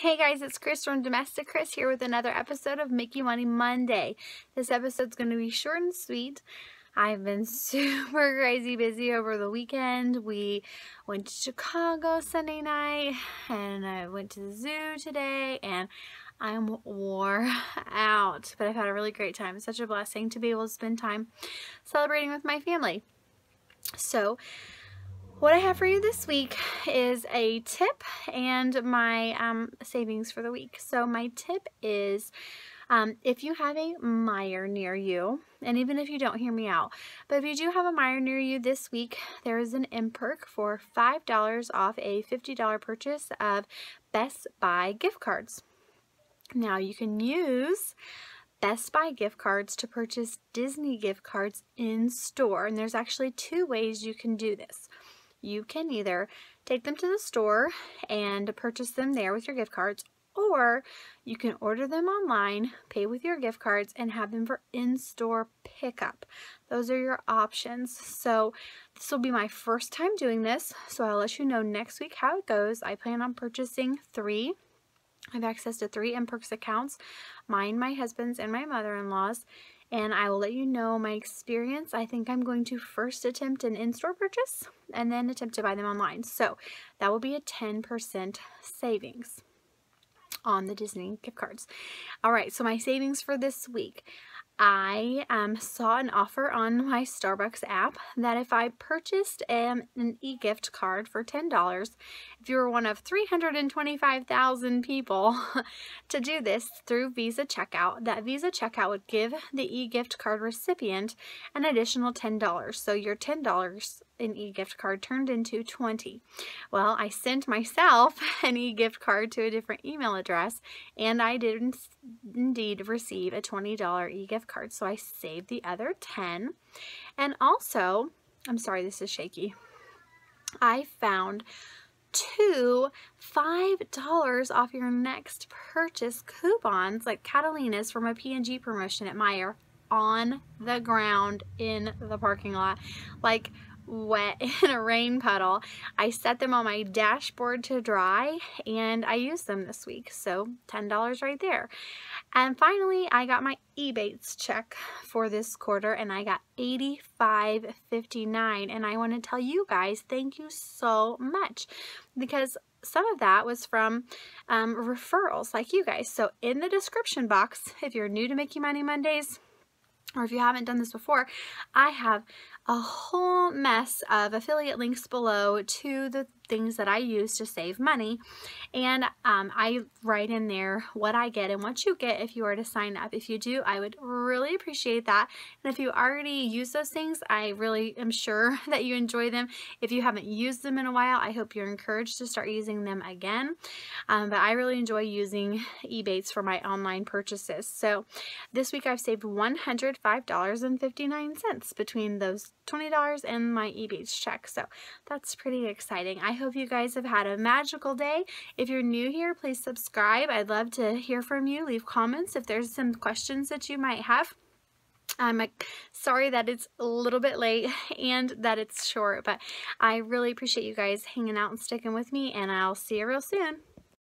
Hey guys, it's Chris from Domestic Chris here with another episode of Mickey Money Monday. This episode's going to be short and sweet. I've been super crazy busy over the weekend. We went to Chicago Sunday night, and I went to the zoo today, and I'm wore out. But I've had a really great time. It's such a blessing to be able to spend time celebrating with my family. So, what I have for you this week is a tip and my savings for the week. So my tip is if you have a Meijer near you, and even if you don't, hear me out, but if you do have a Meijer near you this week, there is an MPerk for $5 off a $50 purchase of Best Buy gift cards. Now you can use Best Buy gift cards to purchase Disney gift cards in store, and there's actually two ways you can do this. You can either take them to the store and purchase them there with your gift cards, or you can order them online, pay with your gift cards, and have them for in-store pickup. Those are your options. So this will be my first time doing this, so I'll let you know next week how it goes. I plan on purchasing three. I have access to three MPerk accounts, mine, my husband's, and my mother-in-law's. And I will let you know my experience. I think I'm going to first attempt an in-store purchase and then attempt to buy them online. So that will be a 10% savings on the Disney gift cards. All right, so my savings for this week. I saw an offer on my Starbucks app that if I purchased an e-gift card for $10, if you were one of 325,000 people to do this through Visa Checkout, that Visa Checkout would give the e-gift card recipient an additional $10. So your $10 an e-gift card turned into $20. Well, I sent myself an e-gift card to a different email address, and I did indeed receive a $20 e-gift card. So I saved the other 10. And also, I'm sorry, this is shaky. I found two $5 off your next purchase coupons, like Catalina's from a P&G promotion at Meijer, on the ground in the parking lot, like wet in a rain puddle. I set them on my dashboard to dry, and I used them this week, so $10 right there. And finally, I got my Ebates check for this quarter, and I got $85.59, and I want to tell you guys thank you so much, because some of that was from referrals like you guys. So in the description box, if you're new to Mickey Money Mondays, or if you haven't done this before, I have a whole mess of affiliate links below to the things that I use to save money, and I write in there what I get and what you get if you are to sign up. If you do, I would really appreciate that, and if you already use those things, I really am sure that you enjoy them. If you haven't used them in a while, I hope you're encouraged to start using them again, but I really enjoy using Ebates for my online purchases. So this week I've saved $105.59 between those $20 and my Ebates check, so that's pretty exciting. I hope you guys have had a magical day. If you're new here, please subscribe. I'd love to hear from you. Leave comments if there's some questions that you might have. I'm sorry that it's a little bit late and that it's short, but I really appreciate you guys hanging out and sticking with me, and I'll see you real soon.